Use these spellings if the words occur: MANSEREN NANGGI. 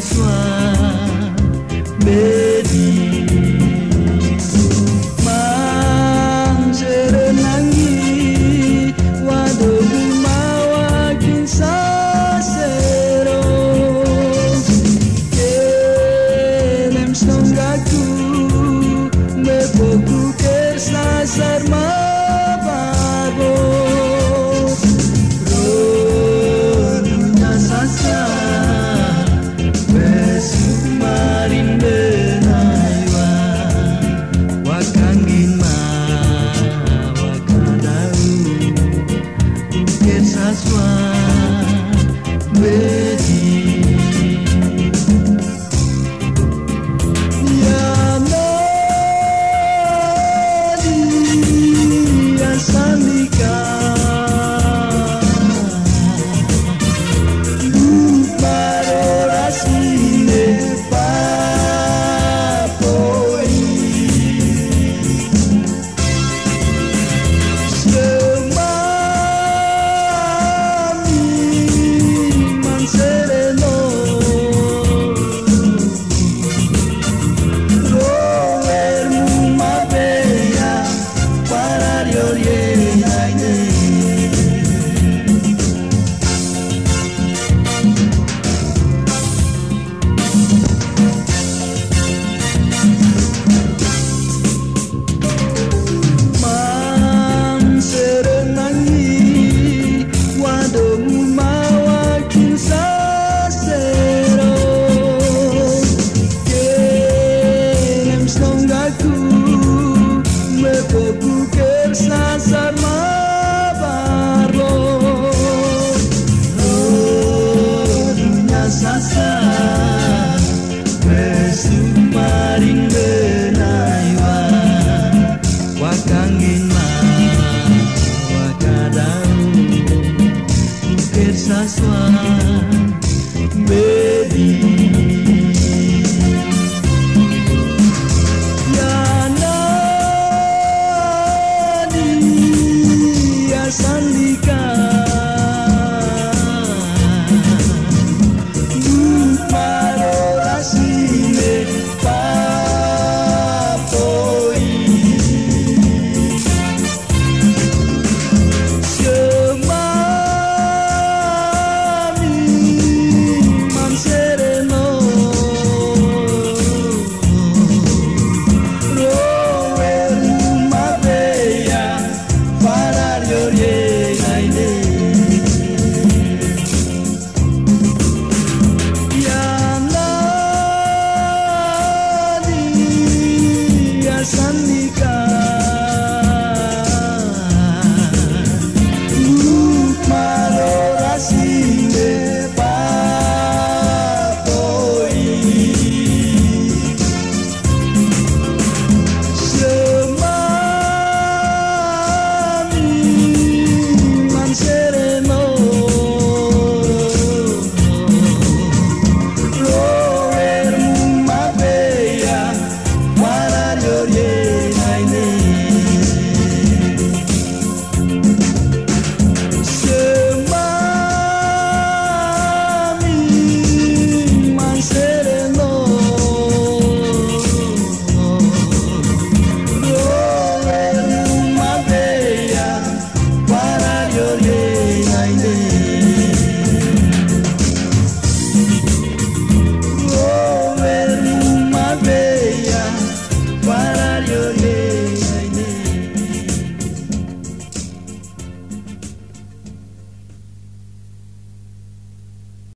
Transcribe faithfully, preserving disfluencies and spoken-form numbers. soin, baby. Manseren Nanggi, wadogu mawakin sasero. Kelem stongaku, mepoku kersasar mabago. Aku berpikir sasa.